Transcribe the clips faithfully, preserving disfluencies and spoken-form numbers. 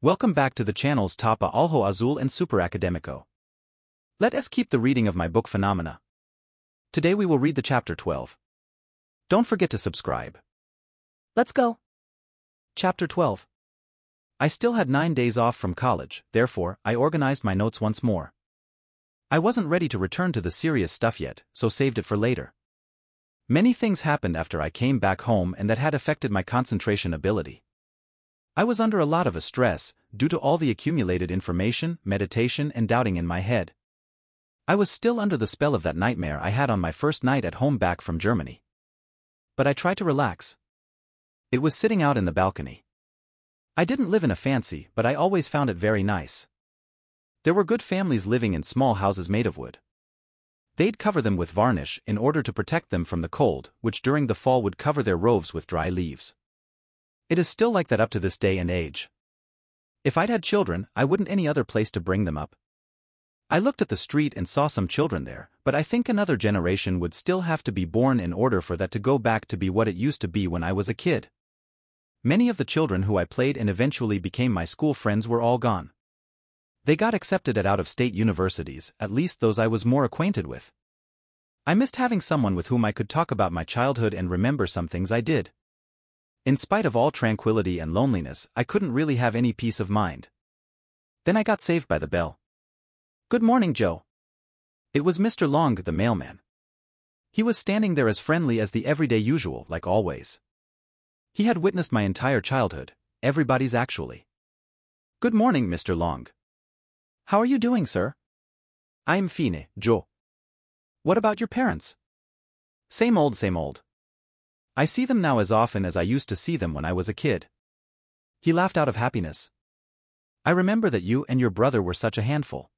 Welcome back to the channels Tapa Alho Azul and Super Academico. Let us keep the reading of my book Phenomena. Today we will read the chapter twelve. Don't forget to subscribe. Let's go. Chapter twelve. I still had nine days off from college, therefore, I organized my notes once more. I wasn't ready to return to the serious stuff yet, so saved it for later. Many things happened after I came back home and that had affected my concentration ability. I was under a lot of a stress, due to all the accumulated information, meditation and doubting in my head. I was still under the spell of that nightmare I had on my first night at home back from Germany. But I tried to relax. It was sitting out in the balcony. I didn't live in a fancy, but I always found it very nice. There were good families living in small houses made of wood. They'd cover them with varnish in order to protect them from the cold, which during the fall would cover their roofs with dry leaves. It is still like that up to this day and age. If I'd had children, I wouldn't any other place to bring them up. I looked at the street and saw some children there, but I think another generation would still have to be born in order for that to go back to be what it used to be when I was a kid. Many of the children who I played and eventually became my school friends were all gone. They got accepted at out-of-state universities, at least those I was more acquainted with. I missed having someone with whom I could talk about my childhood and remember some things I did. In spite of all tranquility and loneliness, I couldn't really have any peace of mind. Then I got saved by the bell. "Good morning, Joe." It was Mister Long, the mailman. He was standing there as friendly as the everyday usual, like always. He had witnessed my entire childhood, everybody's actually. "Good morning, Mister Long. How are you doing, sir?" "I'm fine, Joe." "What about your parents?" "Same old, same old. I see them now as often as I used to see them when I was a kid." He laughed out of happiness. "I remember that you and your brother were such a handful.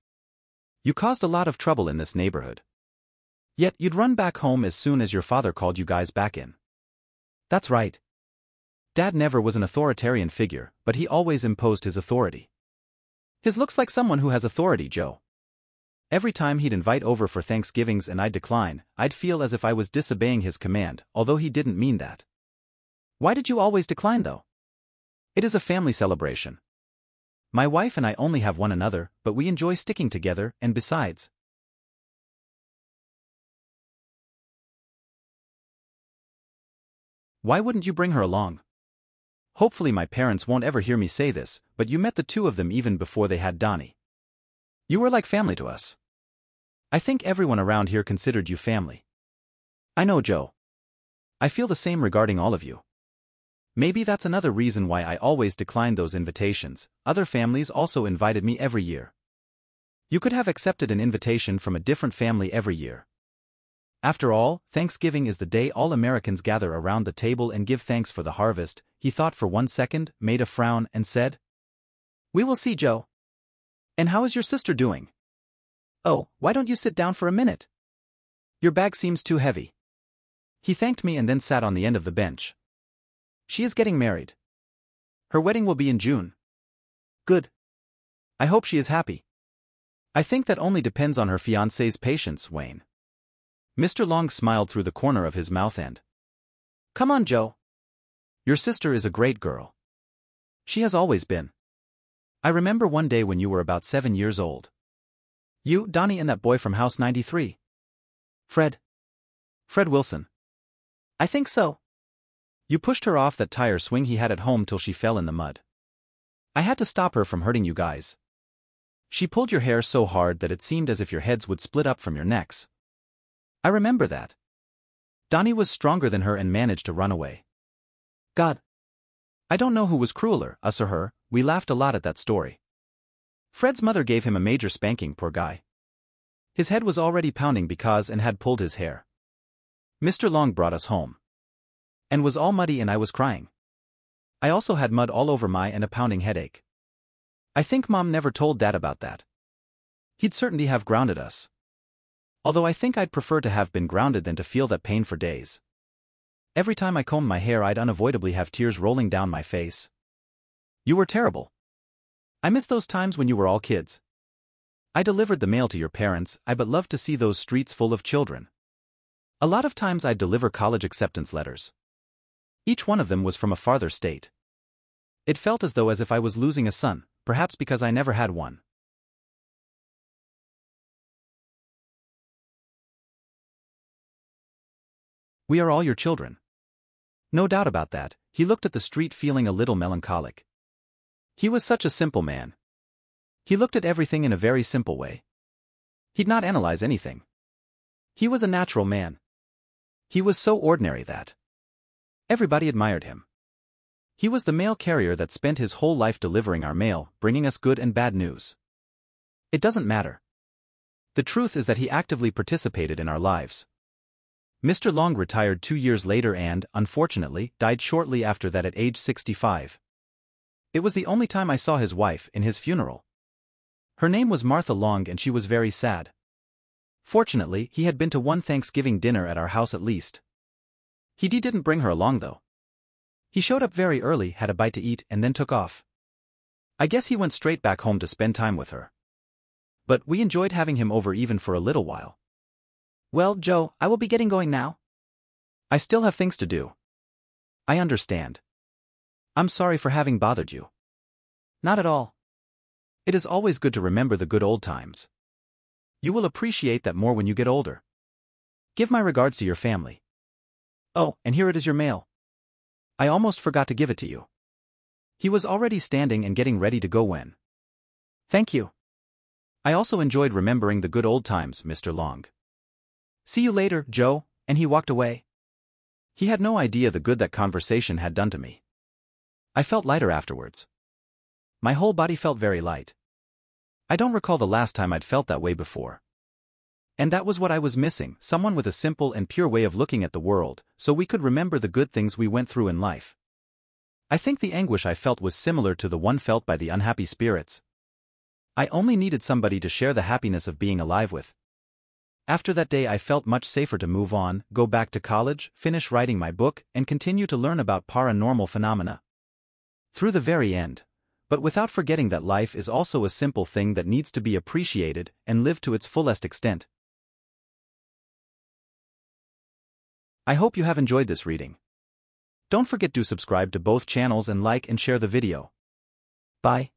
You caused a lot of trouble in this neighborhood. Yet you'd run back home as soon as your father called you guys back in." "That's right. Dad never was an authoritarian figure, but he always imposed his authority. His looks like someone who has authority, Joe. Every time he'd invite over for Thanksgivings and I'd decline, I'd feel as if I was disobeying his command, although he didn't mean that." "Why did you always decline, though?" "It is a family celebration. My wife and I only have one another, but we enjoy sticking together, and besides..." "Why wouldn't you bring her along?" "Hopefully my parents won't ever hear me say this, but you met the two of them even before they had Donnie. You were like family to us. I think everyone around here considered you family." "I know, Joe. I feel the same regarding all of you. Maybe that's another reason why I always declined those invitations. Other families also invited me every year. You could have accepted an invitation from a different family every year. After all, Thanksgiving is the day all Americans gather around the table and give thanks for the harvest." He thought for one second, made a frown, and said, "We will see, Joe. And how is your sister doing? Oh, why don't you sit down for a minute? Your bag seems too heavy." He thanked me and then sat on the end of the bench. "She is getting married. Her wedding will be in June." "Good. I hope she is happy." "I think that only depends on her fiancé's patience, Wayne." Mister Long smiled through the corner of his mouth and... "Come on, Joe. Your sister is a great girl. She has always been. I remember one day when you were about seven years old. You, Donnie, and that boy from House ninety-three. Fred. Fred Wilson. I think so. You pushed her off that tire swing he had at home till she fell in the mud. I had to stop her from hurting you guys. She pulled your hair so hard that it seemed as if your heads would split up from your necks. I remember that. Donnie was stronger than her and managed to run away. God. I don't know who was crueler, us or her. We laughed a lot at that story. Fred's mother gave him a major spanking, poor guy. His head was already pounding because and had pulled his hair. Mister Long brought us home. And was all muddy and I was crying. I also had mud all over my and a pounding headache. I think Mom never told Dad about that. He'd certainly have grounded us. Although I think I'd prefer to have been grounded than to feel that pain for days. Every time I combed my hair I'd unavoidably have tears rolling down my face. You were terrible. I miss those times when you were all kids. I delivered the mail to your parents, I but loved to see those streets full of children. A lot of times I'd deliver college acceptance letters. Each one of them was from a farther state. It felt as though as if I was losing a son, perhaps because I never had one. We are all your children. No doubt about that, he looked at the street feeling a little melancholic. He was such a simple man. He looked at everything in a very simple way. He'd not analyze anything. He was a natural man. He was so ordinary that everybody admired him. He was the mail carrier that spent his whole life delivering our mail, bringing us good and bad news. It doesn't matter. The truth is that he actively participated in our lives. Mister Long retired two years later and, unfortunately, died shortly after that at age sixty-five. It was the only time I saw his wife in his funeral. Her name was Martha Long and she was very sad. Fortunately, he had been to one Thanksgiving dinner at our house at least. He didn't bring her along though. He showed up very early, had a bite to eat, and then took off. I guess he went straight back home to spend time with her. But we enjoyed having him over even for a little while. Well, Joe, I will be getting going now. I still have things to do. I understand. I'm sorry for having bothered you. Not at all. It is always good to remember the good old times. You will appreciate that more when you get older. Give my regards to your family. Oh, and here it is, your mail. I almost forgot to give it to you. He was already standing and getting ready to go when. Thank you. I also enjoyed remembering the good old times, Mister Long. See you later, Joe, and he walked away. He had no idea the good that conversation had done to me. I felt lighter afterwards. My whole body felt very light. I don't recall the last time I'd felt that way before. And that was what I was missing, someone with a simple and pure way of looking at the world, so we could remember the good things we went through in life. I think the anguish I felt was similar to the one felt by the unhappy spirits. I only needed somebody to share the happiness of being alive with. After that day I felt much safer to move on, go back to college, finish writing my book, and continue to learn about paranormal phenomena. Through the very end, but without forgetting that life is also a simple thing that needs to be appreciated and lived to its fullest extent. I hope you have enjoyed this reading. Don't forget to subscribe to both channels and like and share the video. Bye.